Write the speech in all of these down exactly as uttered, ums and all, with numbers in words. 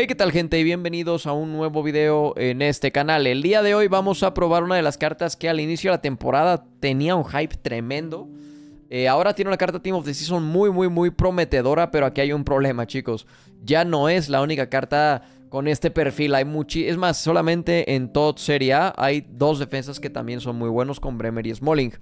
Hey, ¿qué tal, gente? Y bienvenidos a un nuevo video en este canal. El día de hoy vamos a probar una de las cartas que al inicio de la temporada tenía un hype tremendo. eh, Ahora tiene una carta Team of the Season muy, muy, muy prometedora. Pero aquí hay un problema, chicos. Ya no es la única carta con este perfil. Hay muchi Es más, solamente en T O T Serie A hay dos defensas que también son muy buenos, con Bremer y Smalling.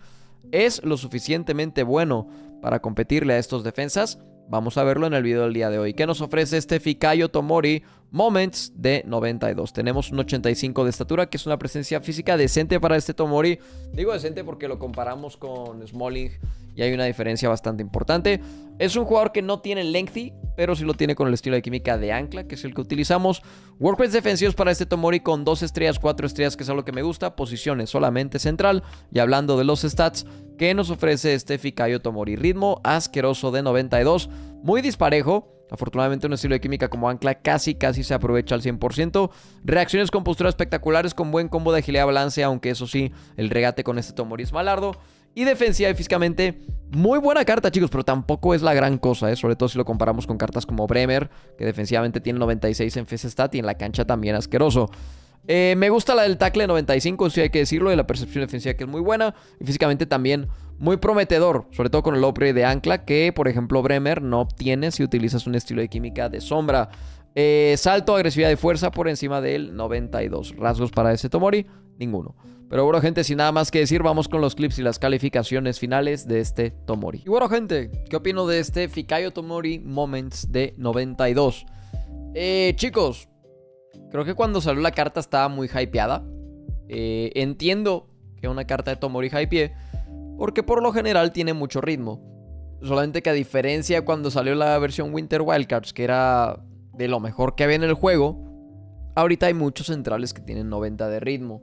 ¿Es lo suficientemente bueno para competirle a estos defensas? Vamos a verlo en el video del día de hoy. ¿Qué nos ofrece este Fikayo Tomori Moments de noventa y dos? Tenemos un ochenta y cinco de estatura, que es una presencia física decente para este Tomori. Digo decente porque lo comparamos con Smalling y hay una diferencia bastante importante. Es un jugador que no tiene lengthy, pero sí lo tiene con el estilo de química de ancla, que es el que utilizamos. Work rates defensivos para este Tomori con dos estrellas, cuatro estrellas, que es algo que me gusta. Posiciones solamente central. Y hablando de los stats, ¿qué nos ofrece este Fikayo Tomori? Ritmo asqueroso de noventa y dos, muy disparejo. Afortunadamente, un estilo de química como ancla casi casi se aprovecha al cien por ciento. Reacciones con postura espectaculares, con buen combo de agilidad, balance, aunque eso sí, el regate con este Tomori es malardo. Y defensiva y físicamente, muy buena carta, chicos, pero tampoco es la gran cosa, ¿eh? Sobre todo si lo comparamos con cartas como Bremer, que defensivamente tiene noventa y seis en Face Stat y en la cancha también asqueroso. Eh, me gusta la del tackle de noventa y cinco, si hay que decirlo, y la percepción defensiva, que es muy buena. Y físicamente también muy prometedor, sobre todo con el upgrade de ancla, que por ejemplo Bremer no obtiene si utilizas un estilo de química de sombra. Eh, salto, agresividad y fuerza por encima del noventa y dos. Rasgos para ese Tomori, ninguno. Pero bueno, gente, sin nada más que decir, vamos con los clips y las calificaciones finales de este Tomori. Y bueno, gente, ¿qué opino de este Fikayo Tomori Moments de noventa y dos? Eh, chicos, creo que cuando salió la carta estaba muy hypeada. Eh, entiendo que una carta de Tomori hypee, porque por lo general tiene mucho ritmo. Solamente que, a diferencia cuando salió la versión Winter Wildcards, que era de lo mejor que había en el juego, ahorita hay muchos centrales que tienen noventa de ritmo.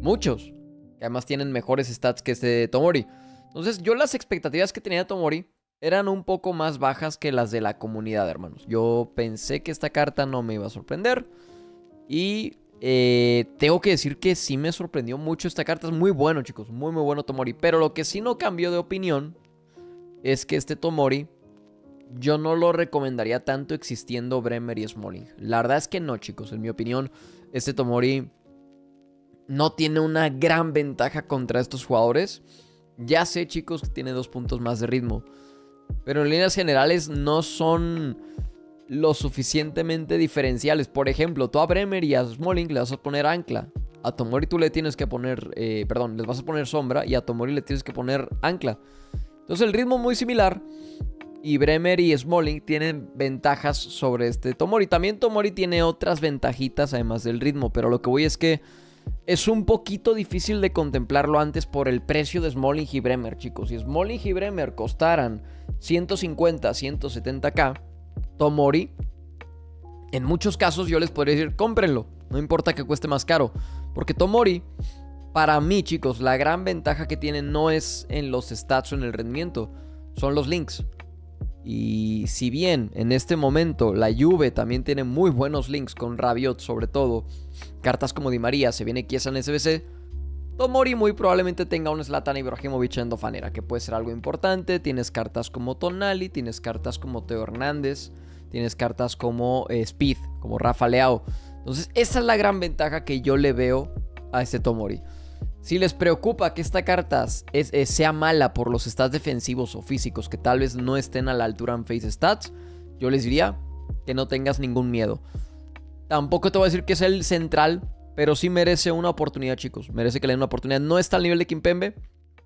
Muchos. Que además tienen mejores stats que este de Tomori. Entonces, yo las expectativas que tenía de Tomori eran un poco más bajas que las de la comunidad, hermanos. Yo pensé que esta carta no me iba a sorprender. Y eh, tengo que decir que sí me sorprendió mucho esta carta. Es muy bueno, chicos. Muy, muy bueno Tomori. Pero lo que sí no cambió de opinión es que este Tomori yo no lo recomendaría tanto existiendo Bremer y Smalling. La verdad es que no, chicos. En mi opinión, este Tomori no tiene una gran ventaja contra estos jugadores. Ya sé, chicos, que tiene dos puntos más de ritmo, pero en líneas generales no son lo suficientemente diferenciales. Por ejemplo, tú a Bremer y a Smalling le vas a poner ancla. A Tomori tú le tienes que poner... Eh, perdón, les vas a poner sombra, y a Tomori le tienes que poner ancla. Entonces el ritmo muy similar, y Bremer y Smalling tienen ventajas sobre este Tomori. También Tomori tiene otras ventajitas además del ritmo, pero lo que voy es que es un poquito difícil de contemplarlo antes por el precio de Smalling y Bremer, chicos. Si Smalling y Bremer costaran ciento cincuenta, ciento setenta k, Tomori, en muchos casos yo les podría decir, cómprenlo, no importa que cueste más caro. Porque Tomori, para mí, chicos, la gran ventaja que tiene no es en los stats o en el rendimiento, son los links. Y si bien en este momento la Juve también tiene muy buenos links con Rabiot, sobre todo cartas como Di María, se viene Chiesa en S B C, Tomori muy probablemente tenga un Zlatan Ibrahimovic en dofanera, que puede ser algo importante. Tienes cartas como Tonali, tienes cartas como Teo Hernández, tienes cartas como eh, Speed, como Rafa Leao. Entonces esa es la gran ventaja que yo le veo a este Tomori. Si les preocupa que esta carta es, es, sea mala por los stats defensivos o físicos, que tal vez no estén a la altura en face stats, yo les diría que no tengas ningún miedo. Tampoco te voy a decir que es el central, pero sí merece una oportunidad, chicos. Merece que le den una oportunidad. No está al nivel de Kimpembe,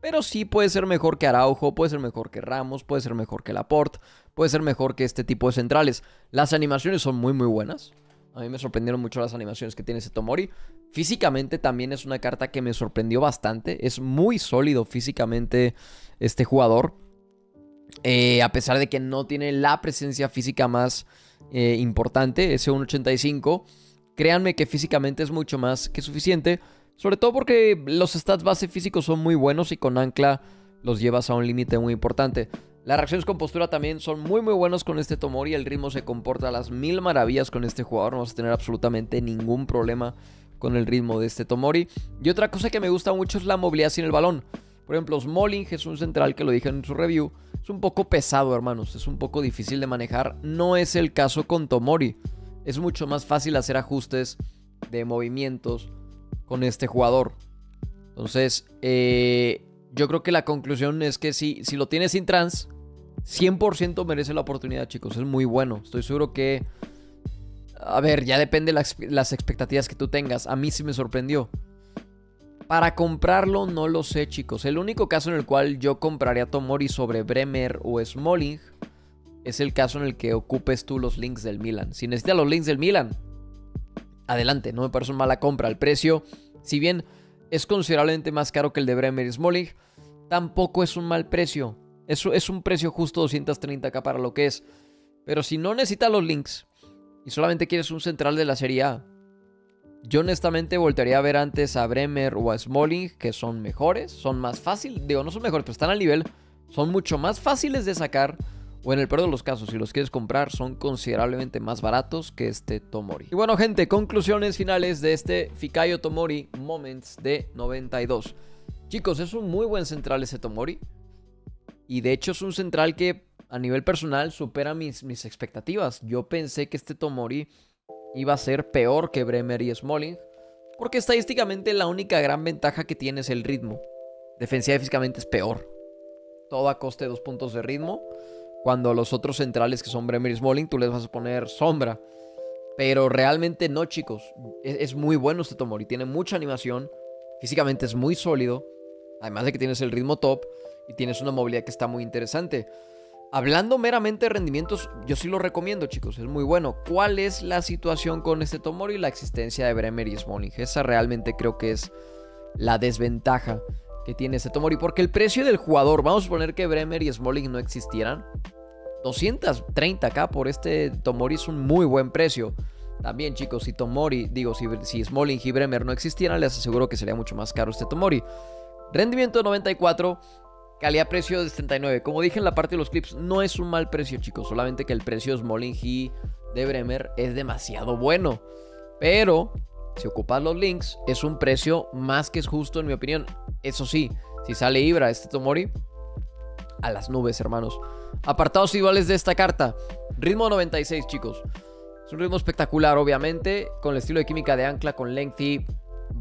pero sí puede ser mejor que Araujo, puede ser mejor que Ramos, puede ser mejor que Laporte, puede ser mejor que este tipo de centrales. Las animaciones son muy muy buenas. A mí me sorprendieron mucho las animaciones que tiene ese Tomori. Físicamente también es una carta que me sorprendió bastante. Es muy sólido físicamente este jugador. Eh, a pesar de que no tiene la presencia física más eh, importante, ese uno ochenta y cinco. Créanme que físicamente es mucho más que suficiente. Sobre todo porque los stats base físicos son muy buenos, y con ancla los llevas a un límite muy importante. Las reacciones con postura también son muy muy buenos con este Tomori. El ritmo se comporta a las mil maravillas con este jugador. No vas a tener absolutamente ningún problema con el ritmo de este Tomori. Y otra cosa que me gusta mucho es la movilidad sin el balón. Por ejemplo, Smalling es un central que lo dije en su review. Es un poco pesado, hermanos. Es un poco difícil de manejar. No es el caso con Tomori. es mucho más fácil hacer ajustes de movimientos con este jugador. Entonces, eh, yo creo que la conclusión es que si, si lo tienes sin trans, cien por ciento merece la oportunidad, chicos. Es muy bueno. Estoy seguro que... A ver, ya depende las, las expectativas que tú tengas. A mí sí me sorprendió. Para comprarlo no lo sé, chicos. El único caso en el cual yo compraría a Tomori sobre Bremer o Smalling es el caso en el que ocupes tú los links del Milan. Si necesitas los links del Milan, adelante, no me parece una mala compra. El precio, si bien es considerablemente más caro que el de Bremer y Smalling, tampoco es un mal precio. Es, es un precio justo, doscientos treinta mil para lo que es. Pero si no necesitas los links y solamente quieres un central de la Serie A, yo honestamente voltearía a ver antes a Bremer o a Smalling, que son mejores, son más fáciles, digo, no son mejores, pero están al nivel, son mucho más fáciles de sacar, o en el peor de los casos, si los quieres comprar, son considerablemente más baratos que este Tomori. Y bueno, gente, conclusiones finales de este Fikayo Tomori Moments de noventa y dos. Chicos, es un muy buen central ese Tomori, y de hecho es un central que a nivel personal supera mis, mis expectativas. Yo pensé que este Tomori iba a ser peor que Bremer y Smalling, porque estadísticamente la única gran ventaja que tiene es el ritmo. Defensiva y físicamente es peor. Todo a coste de dos puntos de ritmo, cuando los otros centrales que son Bremer y Smalling tú les vas a poner sombra. Pero realmente no, chicos. Es, es muy bueno este Tomori. Tiene mucha animación. Físicamente es muy sólido. Además de que tienes el ritmo top y tienes una movilidad que está muy interesante. Hablando meramente de rendimientos, yo sí lo recomiendo, chicos, es muy bueno. ¿Cuál es la situación con este Tomori? La existencia de Bremer y Smalling. Esa realmente creo que es la desventaja que tiene este Tomori, porque el precio del jugador, vamos a poner que Bremer y Smalling no existieran, doscientos treinta mil por este Tomori es un muy buen precio. También, chicos, si Tomori, digo, si, si Smalling y Bremer no existieran, les aseguro que sería mucho más caro este Tomori. Rendimiento de noventa y cuatro. Calidad-precio de setenta y nueve. Como dije en la parte de los clips, no es un mal precio, chicos. Solamente que el precio de Smalling y de Bremer es demasiado bueno. Pero, si ocupas los links, es un precio más que es justo, en mi opinión. Eso sí, si sale Ibra, este Tomori, a las nubes, hermanos. Apartados iguales de esta carta. Ritmo noventa y seis, chicos. Es un ritmo espectacular, obviamente. Con el estilo de química de ancla, con lengthy,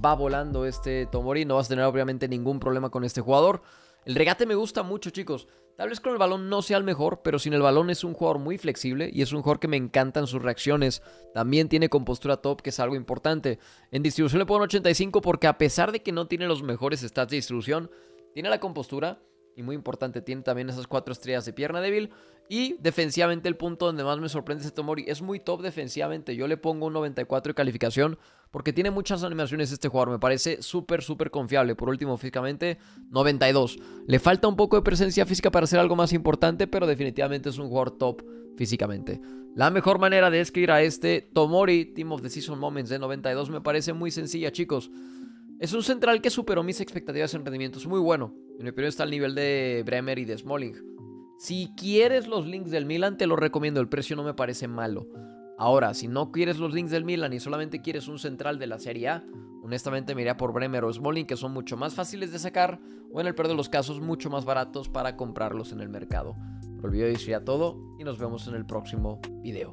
va volando este Tomori. No vas a tener, obviamente, ningún problema con este jugador. El regate me gusta mucho, chicos. Tal vez con el balón no sea el mejor, pero sin el balón es un jugador muy flexible y es un jugador que me encantan sus reacciones. También tiene compostura top, que es algo importante. En distribución le pongo un ochenta y cinco porque a pesar de que no tiene los mejores stats de distribución, tiene la compostura y muy importante, tiene también esas cuatro estrellas de pierna débil. Y defensivamente el punto donde más me sorprende este Tomori es muy top defensivamente. Yo le pongo un noventa y cuatro de calificación porque tiene muchas animaciones este jugador. Me parece súper, súper confiable. Por último, físicamente, noventa y dos. Le falta un poco de presencia física para hacer algo más importante, pero definitivamente es un jugador top físicamente. La mejor manera de escribir a este Tomori Team of the Season Moments de noventa y dos me parece muy sencilla, chicos. Es un central que superó mis expectativas en rendimiento. Es muy bueno. En mi opinión está al nivel de Bremer y de Smalling. Si quieres los links del Milan, te los recomiendo. El precio no me parece malo. Ahora, si no quieres los links del Milan y solamente quieres un central de la Serie A, honestamente me iría por Bremer o Smalling, que son mucho más fáciles de sacar, o en el peor de los casos, mucho más baratos para comprarlos en el mercado. Por el video de hoy sería todo, y nos vemos en el próximo video.